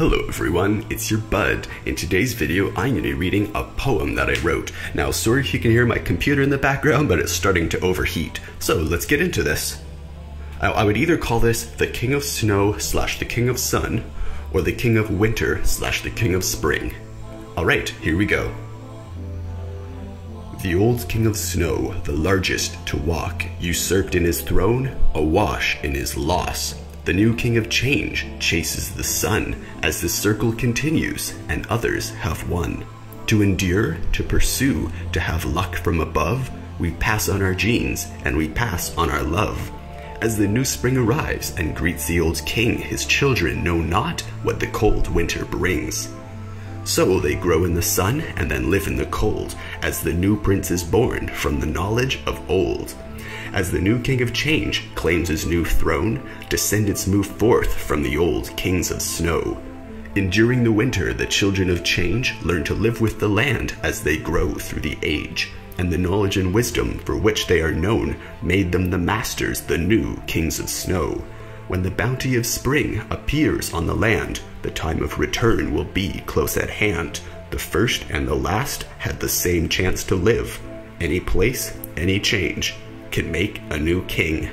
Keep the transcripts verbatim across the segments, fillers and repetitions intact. Hello everyone, it's your bud. In today's video, I'm going to be reading a poem that I wrote. Now, sorry if you can hear my computer in the background, but it's starting to overheat. So let's get into this. Now, I would either call this the King of Snow slash the King of Sun, or the King of Winter slash the King of Spring. Alright, here we go. The old King of Snow, the largest to walk, usurped in his throne, awash in his loss. The new King of Change chases the sun as the circle continues and others have won. To endure, to pursue, to have luck from above, we pass on our genes and we pass on our love. As the new spring arrives and greets the old king, his children know not what the cold winter brings. So they grow in the sun and then live in the cold, as the new prince is born from the knowledge of old. As the new King of Change claims his new throne, descendants move forth from the old kings of snow. Enduring the winter, the children of change learn to live with the land as they grow through the age, and the knowledge and wisdom for which they are known made them the masters, the new kings of snow. When the bounty of spring appears on the land, the time of return will be close at hand. The first and the last had the same chance to live. Any place, any change can make a new king.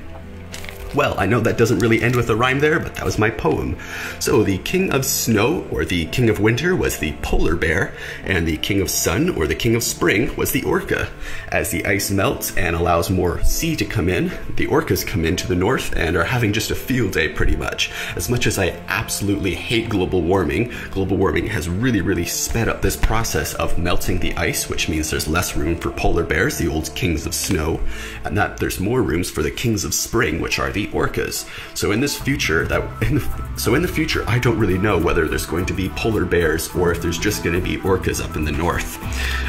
Well, I know that doesn't really end with a rhyme there, but that was my poem. So the King of Snow, or the King of Winter, was the polar bear, and the King of Sun, or the King of Spring, was the orca. As the ice melts and allows more sea to come in, the orcas come into the north and are having just a field day pretty much. As much as I absolutely hate global warming, global warming has really, really sped up this process of melting the ice, which means there's less room for polar bears, the old kings of snow, and that there's more rooms for the kings of spring, which are the orcas. So in this future that in the, so in the future I don't really know whether there's going to be polar bears or if there's just going to be orcas up in the north.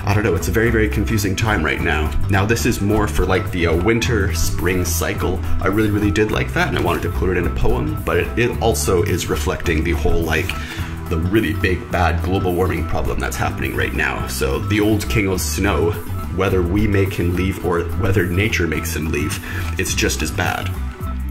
I don't know, it's a very very confusing time right now. Now this is more for like the uh, winter spring cycle. I really really did like that and I wanted to put it in a poem, but it, it also is reflecting the whole like the really big bad global warming problem that's happening right now. So the old king of snow, whether we make him leave or whether nature makes him leave, it's just as bad.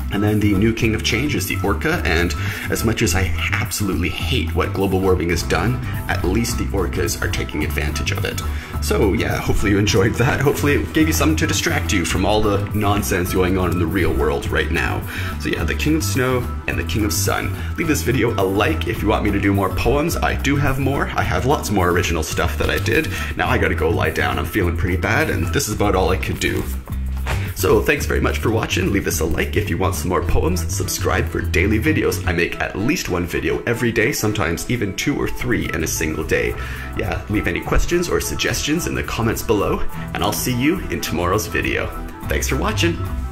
And then the new King of Change is the orca, and as much as I absolutely hate what global warming has done, at least the orcas are taking advantage of it. So yeah, hopefully you enjoyed that. Hopefully it gave you something to distract you from all the nonsense going on in the real world right now. So yeah, the King of Snow and the King of Sun. Leave this video a like if you want me to do more poems. I do have more. I have lots more original stuff that I did. Now I gotta go lie down. I'm feeling pretty bad, and this is about all I could do. So thanks very much for watching, leave us a like if you want some more poems, subscribe for daily videos. I make at least one video every day, sometimes even two or three in a single day. Yeah, leave any questions or suggestions in the comments below, and I'll see you in tomorrow's video. Thanks for watching!